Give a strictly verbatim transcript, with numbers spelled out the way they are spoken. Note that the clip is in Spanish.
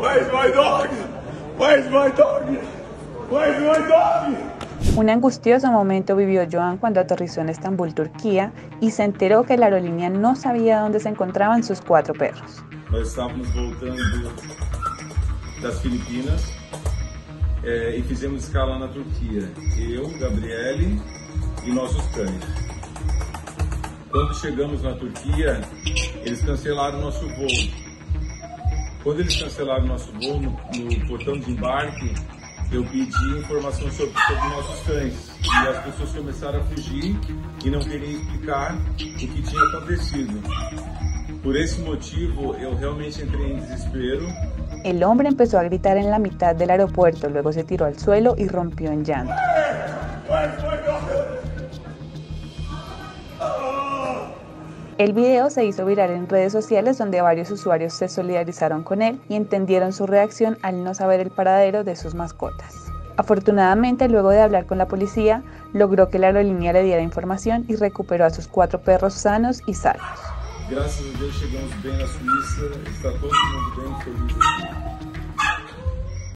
Where's my dog? Where's my dog? Where's my dog? Un angustioso momento vivió Joan cuando aterrizó en Estambul, Turquía, y se enteró que la aerolínea no sabía dónde se encontraban sus cuatro perros. Estábamos voltando das Filipinas eh, y fizemos escala na Turquía. Eu, Gabriele y nuestros cães. Cuando llegamos na Turquía, ellos cancelaron nuestro voo. Cuando ellos cancelaron nuestro voo no, no portão de embarque, eu pedi informação sobre, sobre nossos cães e as pessoas começaram a fugir e não queriam explicar o que tinha acontecido. Por esse motivo, eu realmente entrei em desespero. El hombre empezó a gritar en la mitad del aeropuerto, luego se tiró al suelo y rompió en llanto. El video se hizo viral en redes sociales donde varios usuarios se solidarizaron con él y entendieron su reacción al no saber el paradero de sus mascotas. Afortunadamente, luego de hablar con la policía, logró que la aerolínea le diera información y recuperó a sus cuatro perros sanos y salvos. Gracias a Dios llegamos bien a Suiza, está todo el mundo bien feliz aquí.